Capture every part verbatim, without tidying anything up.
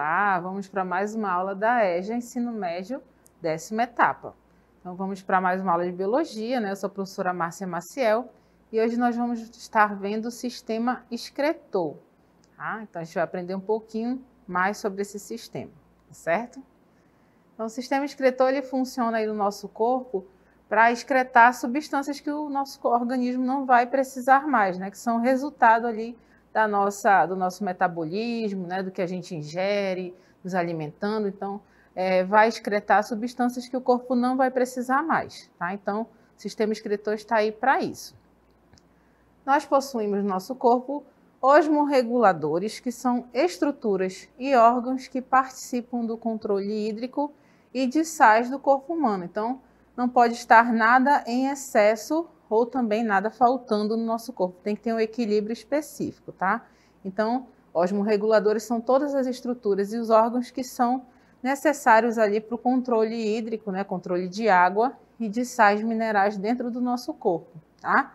Olá, vamos para mais uma aula da E J A, Ensino Médio, décima etapa. Então vamos para mais uma aula de Biologia, né? Eu sou a professora Márcia Maciel e hoje nós vamos estar vendo o sistema excretor. Tá? Então a gente vai aprender um pouquinho mais sobre esse sistema, certo? Então o sistema excretor ele funciona aí no nosso corpo para excretar substâncias que o nosso organismo não vai precisar mais, né? Que são resultado ali Da nossa, do nosso metabolismo, né, do que a gente ingere, nos alimentando. Então, é, vai excretar substâncias que o corpo não vai precisar mais. Tá? Então, o sistema excretor está aí para isso. Nós possuímos no nosso corpo osmorreguladores, que são estruturas e órgãos que participam do controle hídrico e de sais do corpo humano. Então, não pode estar nada em excesso ou também nada faltando no nosso corpo. Tem que ter um equilíbrio específico, tá? Então, osmorreguladores são todas as estruturas e os órgãos que são necessários ali para o controle hídrico, né? Controle de água e de sais minerais dentro do nosso corpo, tá?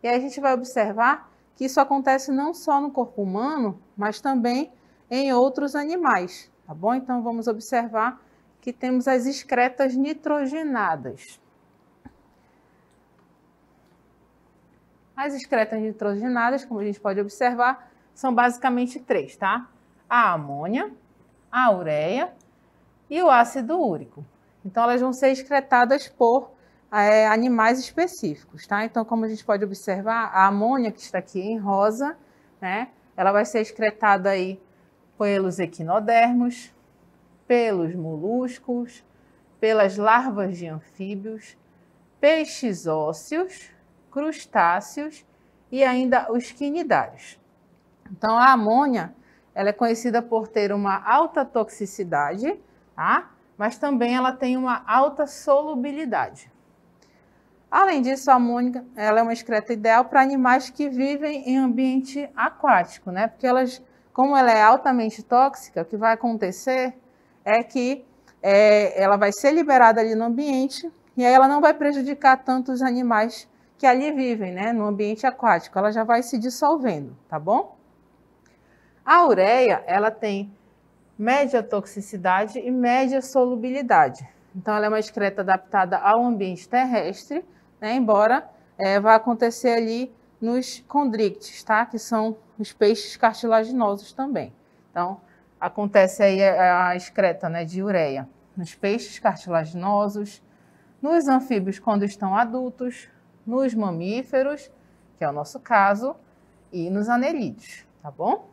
E aí a gente vai observar que isso acontece não só no corpo humano, mas também em outros animais, tá bom? Então, vamos observar que temos as excretas nitrogenadas. As excretas nitrogenadas, como a gente pode observar, são basicamente três, tá? A amônia, a ureia e o ácido úrico. Então, elas vão ser excretadas por é, animais específicos, tá? Então, como a gente pode observar, a amônia, que está aqui em rosa, né? Ela vai ser excretada aí pelos equinodermos, pelos moluscos, pelas larvas de anfíbios, peixes ósseos, crustáceos e ainda os quinidários. Então, a amônia ela é conhecida por ter uma alta toxicidade, tá? Mas também ela tem uma alta solubilidade. Além disso, a amônia ela é uma excreta ideal para animais que vivem em ambiente aquático, né? Porque elas, como ela é altamente tóxica, o que vai acontecer é que é, ela vai ser liberada ali no ambiente e aí ela não vai prejudicar tanto os animais que ali vivem, né, no ambiente aquático, ela já vai se dissolvendo, tá bom? A ureia, ela tem média toxicidade e média solubilidade. Então, ela é uma excreta adaptada ao ambiente terrestre, né, embora é, vá acontecer ali nos condrictes, tá? Que são os peixes cartilaginosos também. Então, acontece aí a excreta, né, de ureia nos peixes cartilaginosos, nos anfíbios quando estão adultos, nos mamíferos, que é o nosso caso, e nos anelídeos, tá bom?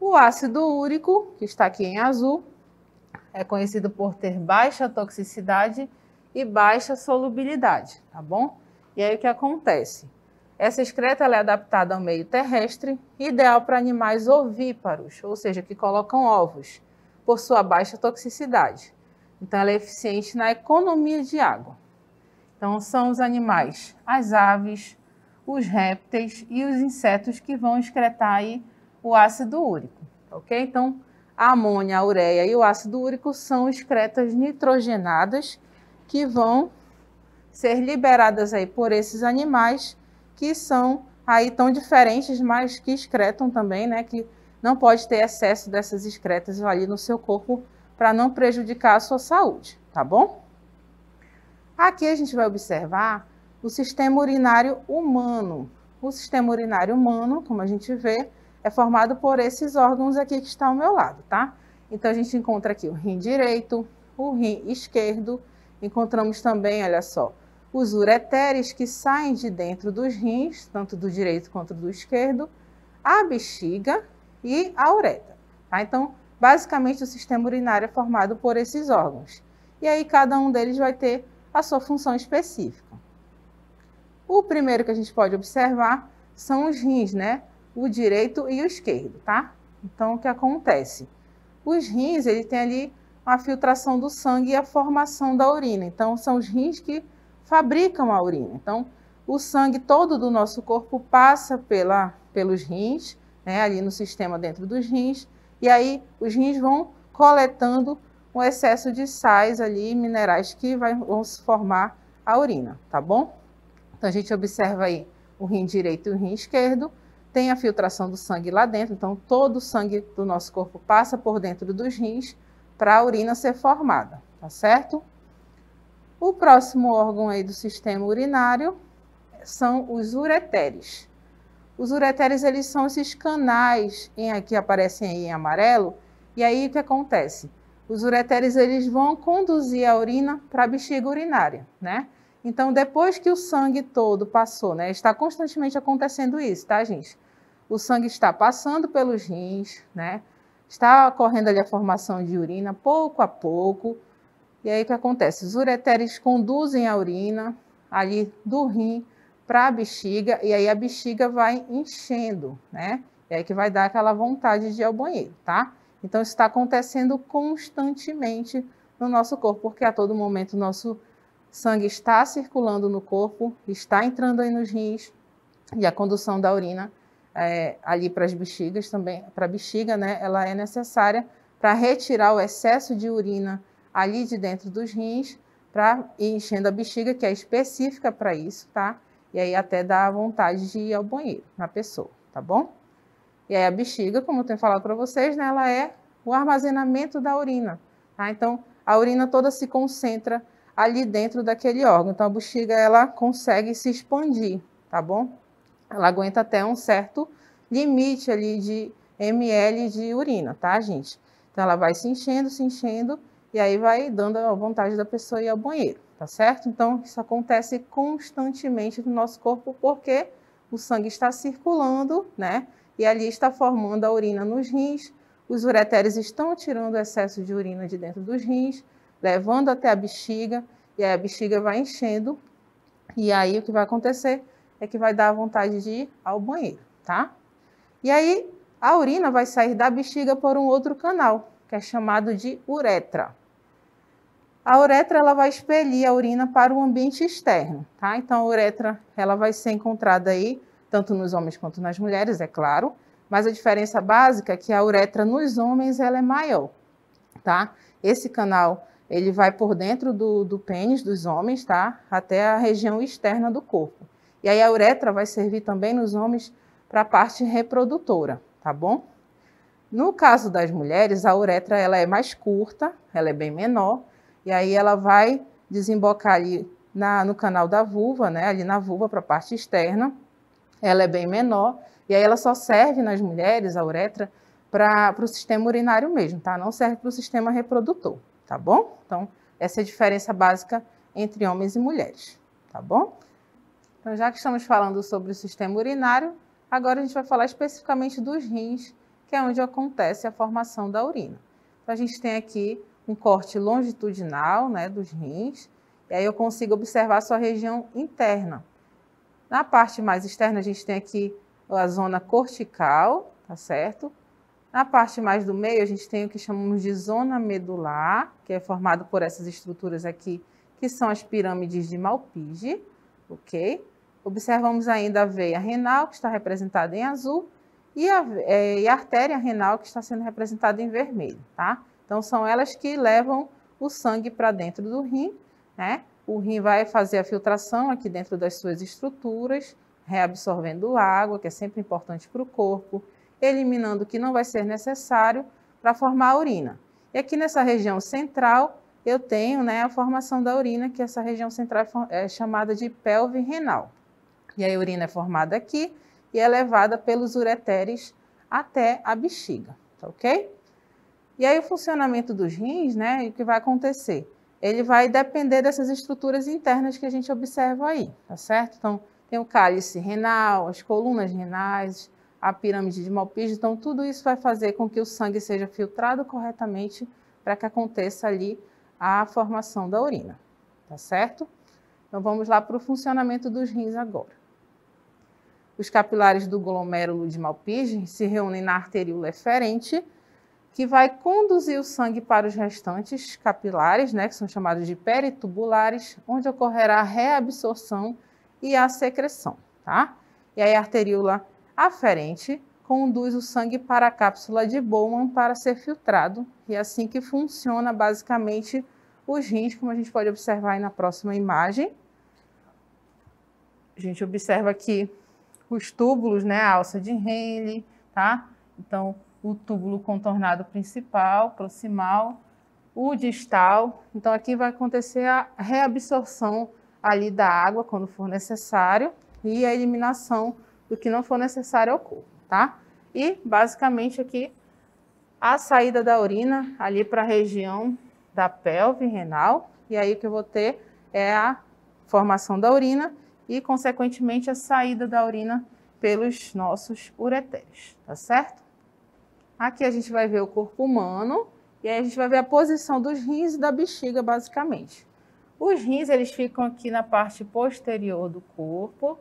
O ácido úrico, que está aqui em azul, é conhecido por ter baixa toxicidade e baixa solubilidade, tá bom? E aí o que acontece? Essa excreta ela é adaptada ao meio terrestre, ideal para animais ovíparos, ou seja, que colocam ovos, por sua baixa toxicidade. Então ela é eficiente na economia de água. Então, são os animais, as aves, os répteis e os insetos que vão excretar aí o ácido úrico, ok? Então, a amônia, a ureia e o ácido úrico são excretas nitrogenadas que vão ser liberadas aí por esses animais que são aí tão diferentes, mas que excretam também, né? Que não pode ter excesso dessas excretas ali no seu corpo para não prejudicar a sua saúde, tá bom? Aqui a gente vai observar o sistema urinário humano. O sistema urinário humano, como a gente vê, é formado por esses órgãos aqui que estão ao meu lado, tá? Então a gente encontra aqui o rim direito, o rim esquerdo, encontramos também, olha só, os ureteres que saem de dentro dos rins, tanto do direito quanto do esquerdo, a bexiga e a uretra, tá? Então, basicamente o sistema urinário é formado por esses órgãos. E aí cada um deles vai ter a sua função específica. O primeiro que a gente pode observar são os rins, né? O direito e o esquerdo, tá? Então, o que acontece? Os rins, ele tem ali a filtração do sangue e a formação da urina. Então, são os rins que fabricam a urina. Então, o sangue todo do nosso corpo passa pela, pelos rins, né? Ali no sistema dentro dos rins. E aí, os rins vão coletando um excesso de sais ali, minerais que vai, vão se formar a urina, tá bom? Então a gente observa aí o rim direito e o rim esquerdo, tem a filtração do sangue lá dentro, então todo o sangue do nosso corpo passa por dentro dos rins para a urina ser formada, tá certo? O próximo órgão aí do sistema urinário são os ureteres. Os ureteres, eles são esses canais em, que aparecem aí em amarelo, e aí o que acontece? Os ureteres, eles vão conduzir a urina para a bexiga urinária, né? Então, depois que o sangue todo passou, né? Está constantemente acontecendo isso, tá, gente? O sangue está passando pelos rins, né? Está ocorrendo ali a formação de urina pouco a pouco. E aí o que acontece? Os ureteres conduzem a urina ali do rim para a bexiga, e aí a bexiga vai enchendo, né? E aí que vai dar aquela vontade de ir ao banheiro, tá? Então, isso está acontecendo constantemente no nosso corpo, porque a todo momento o nosso sangue está circulando no corpo, está entrando aí nos rins, e a condução da urina é, ali para as bexigas também, para a bexiga, né, ela é necessária para retirar o excesso de urina ali de dentro dos rins, para ir enchendo a bexiga, que é específica para isso, tá? E aí até dá vontade de ir ao banheiro na pessoa, tá bom? E aí a bexiga, como eu tenho falado para vocês, né, ela é o armazenamento da urina, tá? Então, a urina toda se concentra ali dentro daquele órgão. Então, a bexiga, ela consegue se expandir, tá bom? Ela aguenta até um certo limite ali de ml de urina, tá, gente? Então, ela vai se enchendo, se enchendo, e aí vai dando a vontade da pessoa ir ao banheiro, tá certo? Então, isso acontece constantemente no nosso corpo, porque o sangue está circulando, né? E ali está formando a urina nos rins, os ureteres estão tirando o excesso de urina de dentro dos rins, levando até a bexiga, e aí a bexiga vai enchendo, e aí o que vai acontecer é que vai dar vontade de ir ao banheiro, tá? E aí a urina vai sair da bexiga por um outro canal, que é chamado de uretra. A uretra, ela vai expelir a urina para o ambiente externo, tá? Então a uretra, ela vai ser encontrada aí, tanto nos homens quanto nas mulheres, é claro, mas a diferença básica é que a uretra nos homens, ela é maior, tá? Esse canal, ele vai por dentro do, do pênis dos homens, tá? Até a região externa do corpo. E aí a uretra vai servir também nos homens para a parte reprodutora, tá bom? No caso das mulheres, a uretra, ela é mais curta, ela é bem menor, e aí ela vai desembocar ali na, no canal da vulva, né? Ali na vulva, para a parte externa. Ela é bem menor, e aí ela só serve nas mulheres, a uretra, para o sistema urinário mesmo, tá? Não serve para o sistema reprodutor. Tá bom? Então, essa é a diferença básica entre homens e mulheres, tá bom? Então, já que estamos falando sobre o sistema urinário, agora a gente vai falar especificamente dos rins, que é onde acontece a formação da urina. Então, a gente tem aqui um corte longitudinal, né, dos rins, e aí eu consigo observar a sua região interna. Na parte mais externa, a gente tem aqui a zona cortical, tá certo? Na parte mais do meio, a gente tem o que chamamos de zona medular, que é formado por essas estruturas aqui, que são as pirâmides de Malpighi, ok? Observamos ainda a veia renal, que está representada em azul, e a, é, e a artéria renal, que está sendo representada em vermelho, tá? Então, são elas que levam o sangue para dentro do rim, né? O rim vai fazer a filtração aqui dentro das suas estruturas, reabsorvendo água, que é sempre importante para o corpo, eliminando o que não vai ser necessário para formar a urina. E aqui nessa região central, eu tenho, né, a formação da urina, que essa região central é chamada de pelve renal. E a urina é formada aqui e é levada pelos ureteres até a bexiga, tá ok? E aí o funcionamento dos rins, né, o que vai acontecer? Ele vai depender dessas estruturas internas que a gente observa aí, tá certo? Então, tem o cálice renal, as colunas renais, a pirâmide de Malpighi, então tudo isso vai fazer com que o sangue seja filtrado corretamente para que aconteça ali a formação da urina, tá certo? Então vamos lá para o funcionamento dos rins agora. Os capilares do glomérulo de Malpighi se reúnem na arteríola eferente, que vai conduzir o sangue para os restantes capilares, né, que são chamados de peritubulares, onde ocorrerá a reabsorção e a secreção, tá? E aí a arteríola aferente conduz o sangue para a cápsula de Bowman para ser filtrado, e é assim que funciona basicamente os rins, como a gente pode observar aí na próxima imagem. A gente observa aqui os túbulos, né, a alça de Henle, tá? Então, o túbulo contornado principal, proximal, o distal. Então, aqui vai acontecer a reabsorção ali da água, quando for necessário, e a eliminação do que não for necessário ao corpo, tá? E, basicamente, aqui, a saída da urina ali para a região da pelve renal, e aí o que eu vou ter é a formação da urina e, consequentemente, a saída da urina pelos nossos uretérios, tá certo? Aqui a gente vai ver o corpo humano e aí a gente vai ver a posição dos rins e da bexiga, basicamente. Os rins, eles ficam aqui na parte posterior do corpo,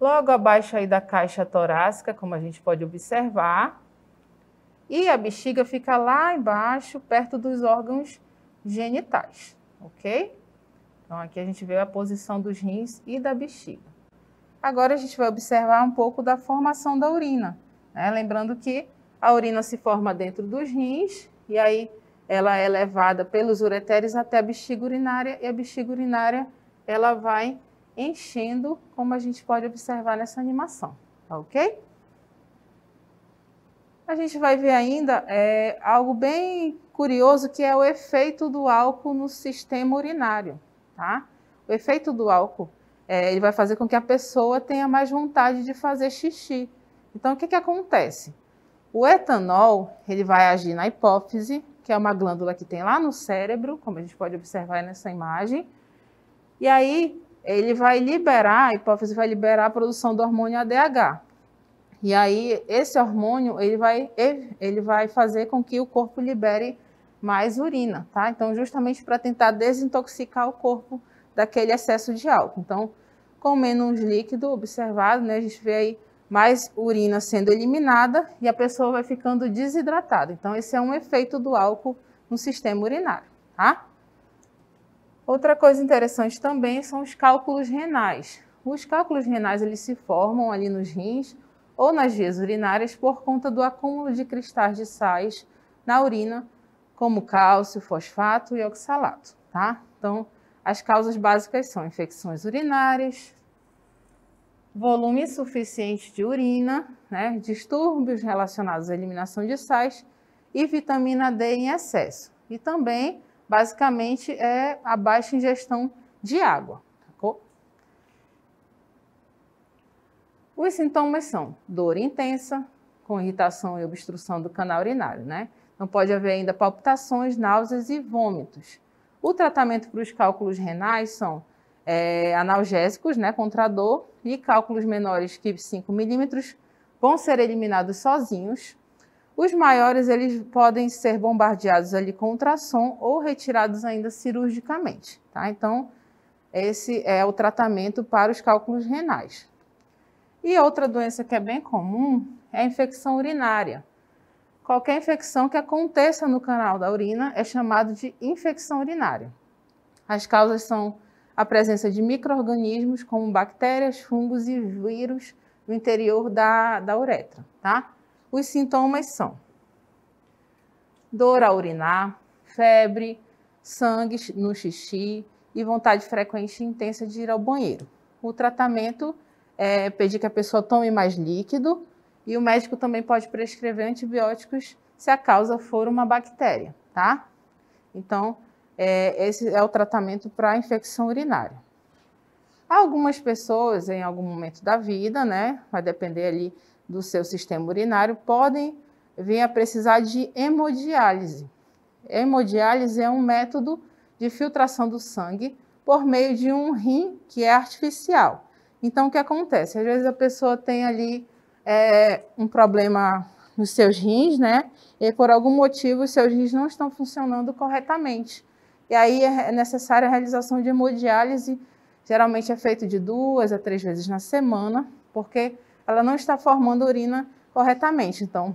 logo abaixo aí da caixa torácica, como a gente pode observar, e a bexiga fica lá embaixo, perto dos órgãos genitais, ok? Então, aqui a gente vê a posição dos rins e da bexiga. Agora, a gente vai observar um pouco da formação da urina, né? Lembrando que a urina se forma dentro dos rins, e aí ela é levada pelos uretérios até a bexiga urinária, e a bexiga urinária ela vai enchendo, como a gente pode observar nessa animação, tá ok? A gente vai ver ainda é, algo bem curioso, que é o efeito do álcool no sistema urinário, tá? O efeito do álcool, é, ele vai fazer com que a pessoa tenha mais vontade de fazer xixi. Então, o que que acontece? O etanol, ele vai agir na hipófise, que é uma glândula que tem lá no cérebro, como a gente pode observar nessa imagem, e aí ele vai liberar, a hipófise vai liberar a produção do hormônio A D H. E aí esse hormônio, ele vai, ele vai fazer com que o corpo libere mais urina, tá? Então, justamente para tentar desintoxicar o corpo daquele excesso de álcool. Então, com menos líquido observado, né, a gente vê aí mais urina sendo eliminada e a pessoa vai ficando desidratada. Então, esse é um efeito do álcool no sistema urinário, tá? Outra coisa interessante também são os cálculos renais. Os cálculos renais, eles se formam ali nos rins ou nas vias urinárias por conta do acúmulo de cristais de sais na urina, como cálcio, fosfato e oxalato, tá? Então, as causas básicas são infecções urinárias, volume insuficiente de urina, né, distúrbios relacionados à eliminação de sais e vitamina D em excesso. E também, basicamente, é a baixa ingestão de água. Tá? Os sintomas são dor intensa, com irritação e obstrução do canal urinário, né? Não pode haver ainda palpitações, náuseas e vômitos. O tratamento para os cálculos renais são É, analgésicos, né, contra a dor, e cálculos menores que cinco milímetros vão ser eliminados sozinhos. Os maiores, eles podem ser bombardeados ali com ultrassom ou retirados ainda cirurgicamente, tá? Então, esse é o tratamento para os cálculos renais. E outra doença que é bem comum é a infecção urinária. Qualquer infecção que aconteça no canal da urina é chamado de infecção urinária. As causas são a presença de micro-organismos como bactérias, fungos e vírus no interior da, da uretra, tá? Os sintomas são dor ao urinar, febre, sangue no xixi e vontade frequente e intensa de ir ao banheiro. O tratamento é pedir que a pessoa tome mais líquido e o médico também pode prescrever antibióticos se a causa for uma bactéria, tá? Então, esse é o tratamento para a infecção urinária. Algumas pessoas, em algum momento da vida, né, vai depender ali do seu sistema urinário, podem vir a precisar de hemodiálise. Hemodiálise é um método de filtração do sangue por meio de um rim que é artificial. Então, o que acontece? Às vezes a pessoa tem ali é, um problema nos seus rins, né, e por algum motivo os seus rins não estão funcionando corretamente. E aí é necessária a realização de hemodiálise, geralmente é feito de duas a três vezes na semana, porque ela não está formando urina corretamente. Então,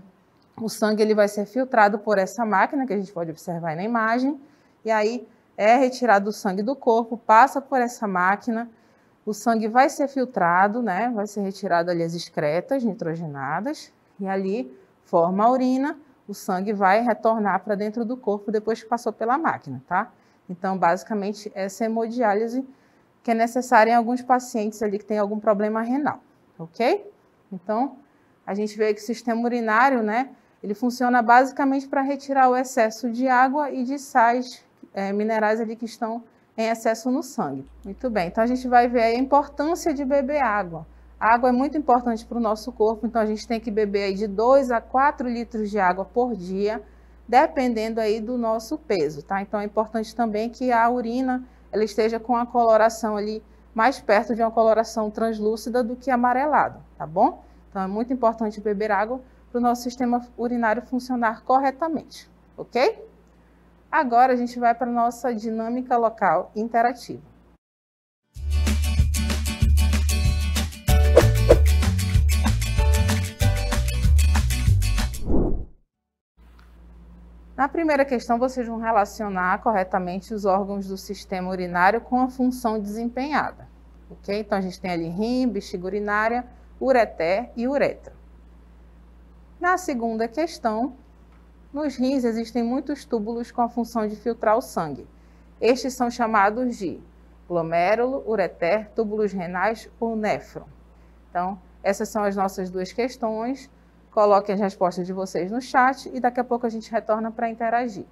o sangue ele vai ser filtrado por essa máquina, que a gente pode observar aí na imagem, e aí é retirado o sangue do corpo, passa por essa máquina, o sangue vai ser filtrado, né? Vai ser retirado ali as excretas nitrogenadas, e ali forma a urina, o sangue vai retornar para dentro do corpo depois que passou pela máquina, tá? Então, basicamente, essa hemodiálise que é necessária em alguns pacientes ali que tem algum problema renal, ok? Então, a gente vê que o sistema urinário, né, ele funciona basicamente para retirar o excesso de água e de sais é, minerais ali que estão em excesso no sangue. Muito bem, então a gente vai ver a importância de beber água. A água é muito importante para o nosso corpo, então a gente tem que beber aí de dois a quatro litros de água por dia, dependendo aí do nosso peso, tá? Então é importante também que a urina ela esteja com a coloração ali mais perto de uma coloração translúcida do que amarelada, tá bom? Então é muito importante beber água para o nosso sistema urinário funcionar corretamente, ok? Agora a gente vai para a nossa dinâmica local interativa. Na primeira questão, vocês vão relacionar corretamente os órgãos do sistema urinário com a função desempenhada, ok? Então, a gente tem ali rim, bexiga urinária, ureter e uretra. Na segunda questão, nos rins existem muitos túbulos com a função de filtrar o sangue. Estes são chamados de glomérulo, ureter, túbulos renais ou néfron. Então, essas são as nossas duas questões. Coloquem as respostas de vocês no chat e daqui a pouco a gente retorna para interagir.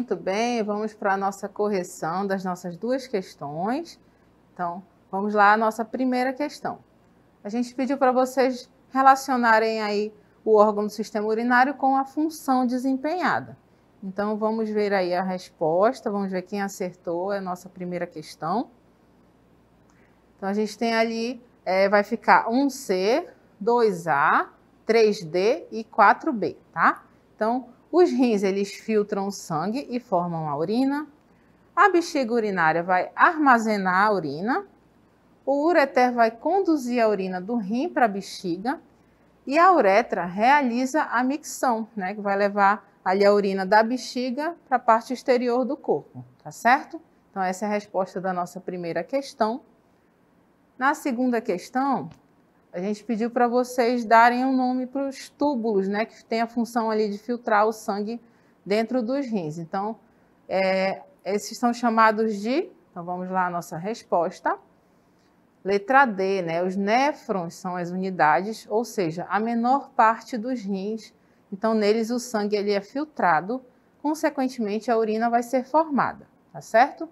Muito bem, vamos para a nossa correção das nossas duas questões. Então, vamos lá à nossa primeira questão. A gente pediu para vocês relacionarem aí o órgão do sistema urinário com a função desempenhada. Então, vamos ver aí a resposta, vamos ver quem acertou, é a nossa primeira questão. Então, a gente tem ali, é, vai ficar um C, dois A, três D e quatro B, tá? Então, os rins, eles filtram sangue e formam a urina. A bexiga urinária vai armazenar a urina. O ureter vai conduzir a urina do rim para a bexiga. E a uretra realiza a micção, né? Que vai levar ali a urina da bexiga para a parte exterior do corpo, tá certo? Então, essa é a resposta da nossa primeira questão. Na segunda questão, a gente pediu para vocês darem um nome para os túbulos, né, que tem a função ali de filtrar o sangue dentro dos rins. Então, é, esses são chamados de... Então, vamos lá a nossa resposta. Letra D, né? Os néfrons são as unidades, ou seja, a menor parte dos rins. Então, neles o sangue ele é filtrado, consequentemente a urina vai ser formada, tá certo?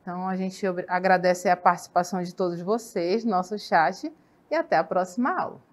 Então, a gente agradece a participação de todos vocês no nosso chat. E até a próxima aula.